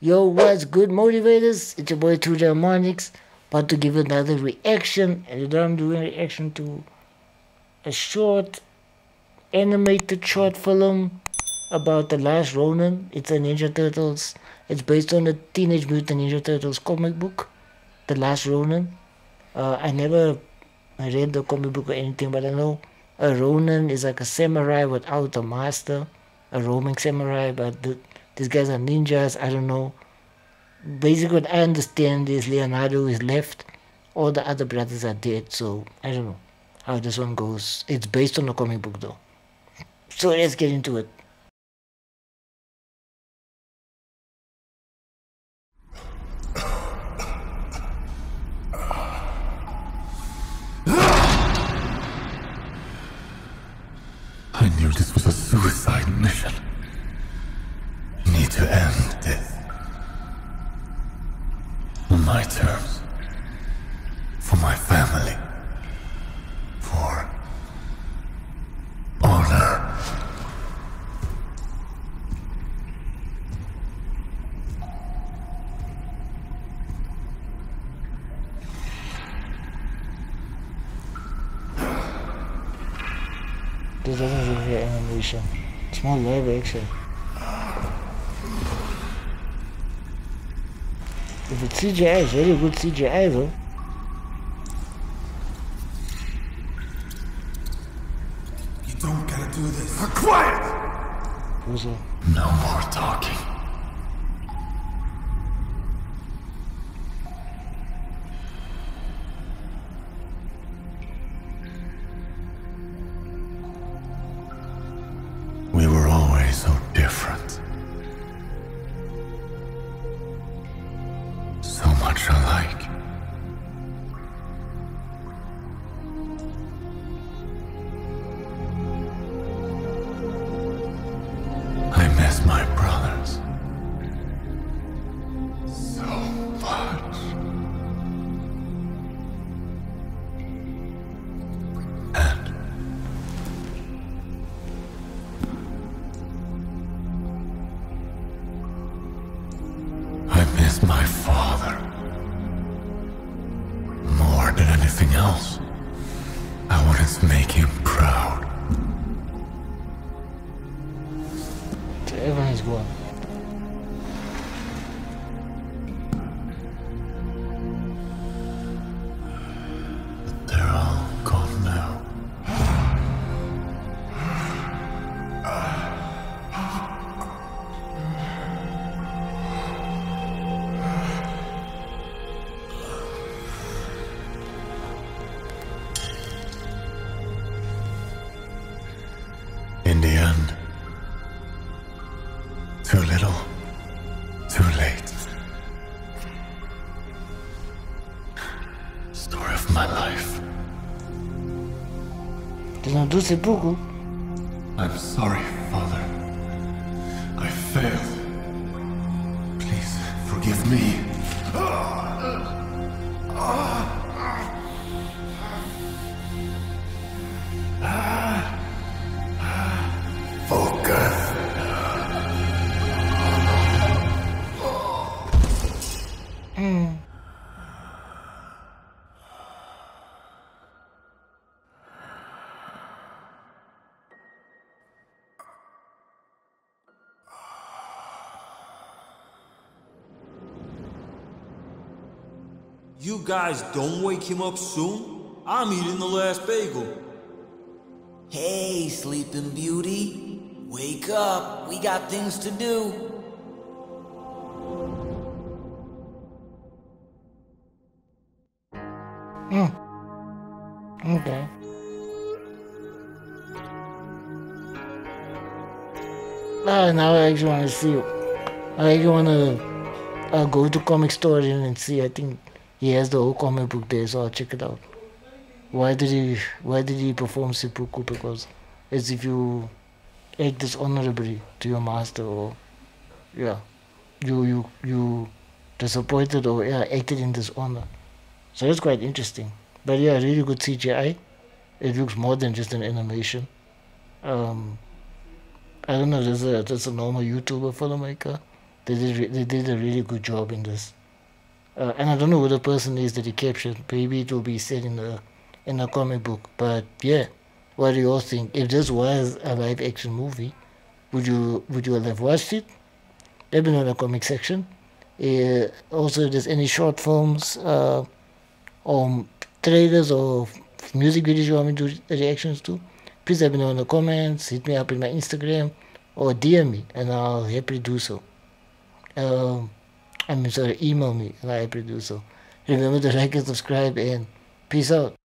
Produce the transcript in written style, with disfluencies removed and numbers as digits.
Yo, what's good, motivators? It's your boy 2J Harmonix, about to give another reaction, and today I'm doing a reaction to a short animated short film about The Last Ronin. It's a Ninja Turtles. It's based on the Teenage Mutant Ninja Turtles comic book, The Last Ronin. I never read the comic book or anything, but I know a Ronin is like a samurai without a master, a roaming samurai, but these guys are ninjas, I don't know. Basically what I understand is Leonardo is left, all the other brothers are dead, so I don't know how this one goes. It's based on a comic book though. So let's get into it. I knew this was a suicide mission. To end death on my terms, for my family, for honor. This doesn't look like animation. It's more live action. If it's CGI, it's very good CGI though. You don't gotta do this. Quiet! Who's that? No more talking. We were always so different. Much alike. I miss my brothers so much. And I miss my father. Than anything else, I wanted to make him proud. So everyone is gone. But they're all gone now. In the end, too little, too late. Story of my life. I'm sorry, Father. I failed. Please forgive me. You guys don't wake him up soon? I'm eating the last bagel. Hey, Sleeping Beauty. Wake up. We got things to do. Okay. Now I actually want to see. I actually want to go to comic store and see. I think he has the whole comic book there, so I'll check it out. Why did he perform seppuku? Because as if you act dishonorably to your master, or yeah, you disappointed or yeah, acted in dishonor. So that's quite interesting. But yeah, really good CGI. It looks more than just an animation. I don't know, there's a normal YouTuber filmmaker They did a really good job in this. And I don't know who the person is that he captured. Maybe it will be said in a comic book. But yeah, what do you all think? If this was a live action movie, would you all have watched it? Let me know in the comic section. Also, if there's any short films or trailers or music videos you want me to do reactions to, please let me know in the comments. Hit me up in my Instagram or DM me, and I'll happily do so. Email me, and I'll happily do so. Remember to like and subscribe, and peace out.